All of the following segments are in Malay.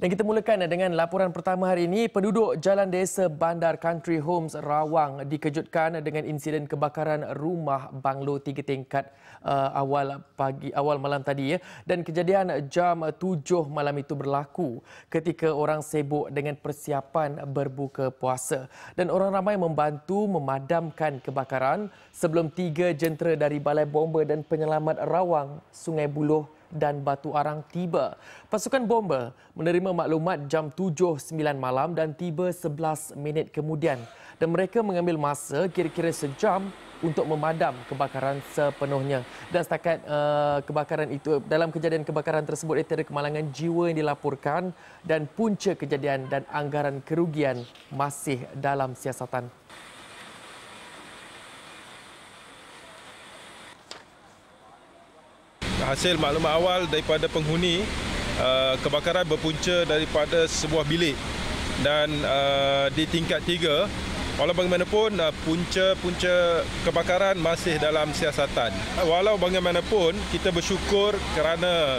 Dan kita mulakan dengan laporan pertama hari ini. Penduduk Jalan Desa Bandar Country Homes Rawang dikejutkan dengan insiden kebakaran rumah banglo 3 tingkat awal malam tadi ya. Dan kejadian jam 7 malam itu berlaku ketika orang sibuk dengan persiapan berbuka puasa. Dan orang ramai membantu memadamkan kebakaran sebelum 3 jentera dari Balai Bomba dan Penyelamat Rawang, Sungai Buloh dan Batu Arang tiba. Pasukan bomba menerima maklumat jam 7.09 malam dan tiba 11 minit kemudian. Dan mereka mengambil masa kira-kira sejam untuk memadam kebakaran sepenuhnya. Dan setakat dalam kejadian kebakaran tersebut tiada kemalangan jiwa yang dilaporkan dan punca kejadian dan anggaran kerugian masih dalam siasatan. Hasil maklumat awal daripada penghuni, kebakaran berpunca daripada sebuah bilik dan di tingkat 3. Walau bagaimanapun, punca kebakaran masih dalam siasatan. Walau bagaimanapun, kita bersyukur kerana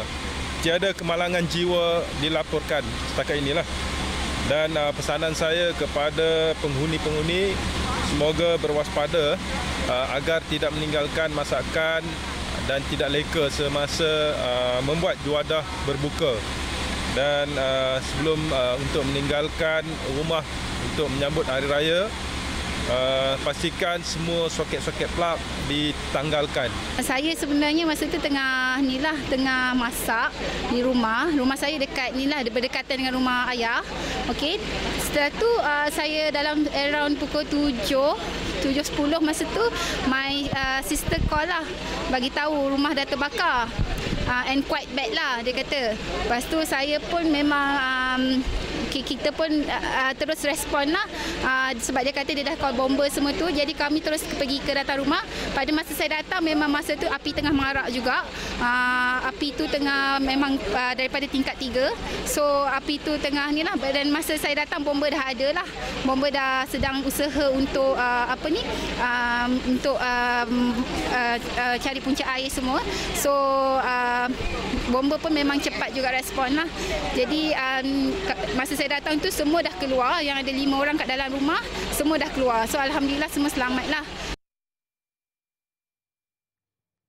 tiada kemalangan jiwa dilaporkan setakat inilah. Dan pesanan saya kepada penghuni-penghuni, semoga berwaspada agar tidak meninggalkan masakan dan tidak leka semasa membuat juadah berbuka, dan sebelum untuk meninggalkan rumah untuk menyambut hari raya, pastikan semua soket-soket plug ditanggalkan. Saya sebenarnya masa tu tengah masak di rumah. Rumah saya dekat nilah, berdekatan dengan rumah ayah. Okey. Setelah tu saya dalam around pukul 7.10 masa tu my sister call lah, bagi tahu rumah dah terbakar. And quite bad lah dia kata. Lepas tu saya pun memang kita pun terus respon lah, sebab dia kata dia dah call bomba semua tu. Jadi kami terus pergi ke datang rumah. Pada masa saya datang, memang masa tu api tengah marak juga. Api tu tengah memang daripada tingkat 3. So api tu tengah ni lah, dan masa saya datang bomba dah ada lah. Bomba dah sedang usaha untuk cari punca air semua. So bomba pun memang cepat juga respon lah. Jadi masa saya datang tu semua dah keluar, yang ada 5 orang kat dalam rumah semua dah keluar. So alhamdulillah semua selamat lah.